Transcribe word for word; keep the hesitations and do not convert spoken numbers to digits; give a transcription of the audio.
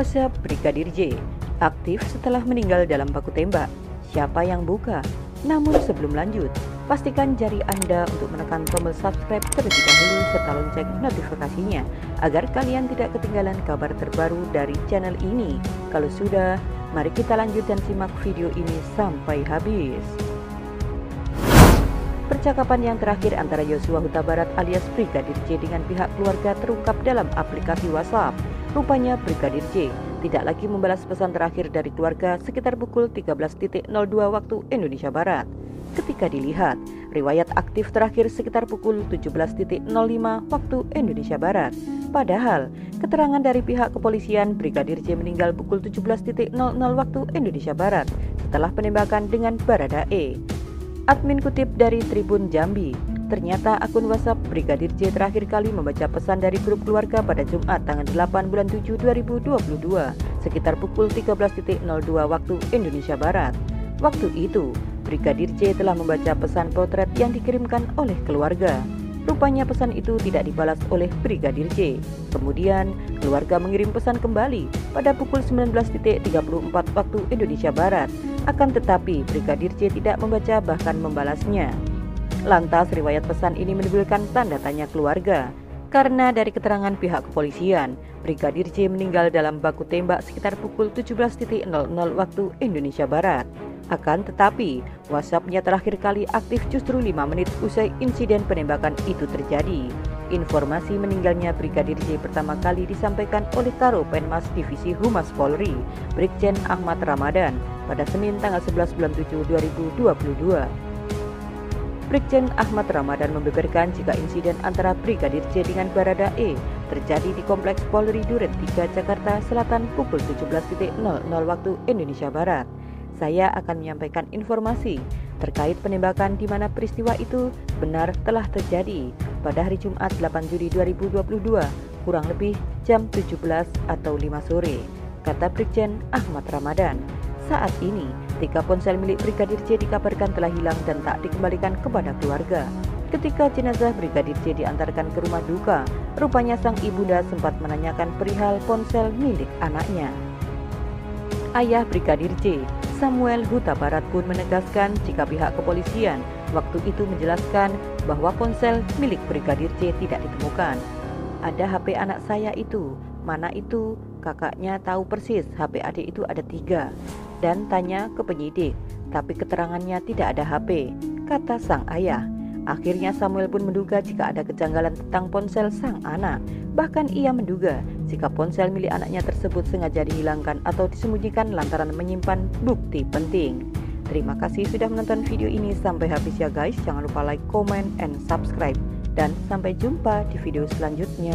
WhatsApp Brigadir J aktif setelah meninggal dalam baku tembak. Siapa yang buka? Namun sebelum lanjut, pastikan jari Anda untuk menekan tombol subscribe terlebih dahulu serta lonceng notifikasinya agar kalian tidak ketinggalan kabar terbaru dari channel ini. Kalau sudah, mari kita lanjut dan simak video ini sampai habis. Percakapan yang terakhir antara Yosua Hutabarat alias Brigadir J dengan pihak keluarga terungkap dalam aplikasi WhatsApp. Rupanya Brigadir J tidak lagi membalas pesan terakhir dari keluarga sekitar pukul tiga belas nol dua waktu Indonesia Barat. Ketika dilihat, riwayat aktif terakhir sekitar pukul tujuh belas nol lima waktu Indonesia Barat. Padahal, keterangan dari pihak kepolisian Brigadir J meninggal pukul tujuh belas nol nol waktu Indonesia Barat setelah penembakan dengan Bharada E. Admin kutip dari Tribun Jambi, ternyata akun WhatsApp Brigadir J terakhir kali membaca pesan dari grup keluarga pada Jumat tanggal delapan bulan tujuh dua ribu dua puluh dua sekitar pukul tiga belas nol dua waktu Indonesia Barat. Waktu itu, Brigadir J telah membaca pesan potret yang dikirimkan oleh keluarga. Rupanya pesan itu tidak dibalas oleh Brigadir J. Kemudian, keluarga mengirim pesan kembali pada pukul sembilan belas tiga puluh empat waktu Indonesia Barat. Akan tetapi, Brigadir J tidak membaca bahkan membalasnya. Lantas, riwayat pesan ini menimbulkan tanda tanya keluarga. Karena dari keterangan pihak kepolisian, Brigadir J meninggal dalam baku tembak sekitar pukul tujuh belas nol nol waktu Indonesia Barat. Akan tetapi, WhatsApp-nya terakhir kali aktif justru lima menit usai insiden penembakan itu terjadi. Informasi meninggalnya Brigadir J pertama kali disampaikan oleh Karopenmas Divisi Humas Polri, Brigjen Ahmad Ramadan, pada Senin tanggal sebelas bulan tujuh dua ribu dua puluh dua. Brigjen Ahmad Ramadan membeberkan jika insiden antara Brigadir J dengan Bharada E terjadi di Kompleks Polri Duren tiga Jakarta Selatan pukul tujuh belas nol nol waktu Indonesia Barat. Saya akan menyampaikan informasi terkait penembakan di mana peristiwa itu benar telah terjadi pada hari Jumat delapan Juli dua ribu dua puluh dua kurang lebih jam tujuh belas atau lima sore, kata Brigjen Ahmad Ramadan. Saat ini, tiga ponsel milik Brigadir J dikabarkan telah hilang dan tak dikembalikan kepada keluarga. Ketika jenazah Brigadir J diantarkan ke rumah duka, rupanya sang ibunda sempat menanyakan perihal ponsel milik anaknya. Ayah Brigadir J, Samuel Hutabarat, pun menegaskan jika pihak kepolisian waktu itu menjelaskan bahwa ponsel milik Brigadir J tidak ditemukan. Ada H P anak saya itu, mana itu? Kakaknya tahu persis H P adik itu ada tiga dan tanya ke penyidik, tapi keterangannya tidak ada H P, kata sang ayah. Akhirnya Samuel pun menduga jika ada kejanggalan tentang ponsel sang anak. Bahkan ia menduga jika ponsel milik anaknya tersebut sengaja dihilangkan atau disembunyikan lantaran menyimpan bukti penting. Terima kasih sudah menonton video ini sampai habis ya guys. Jangan lupa like, comment, and subscribe. Dan sampai jumpa di video selanjutnya.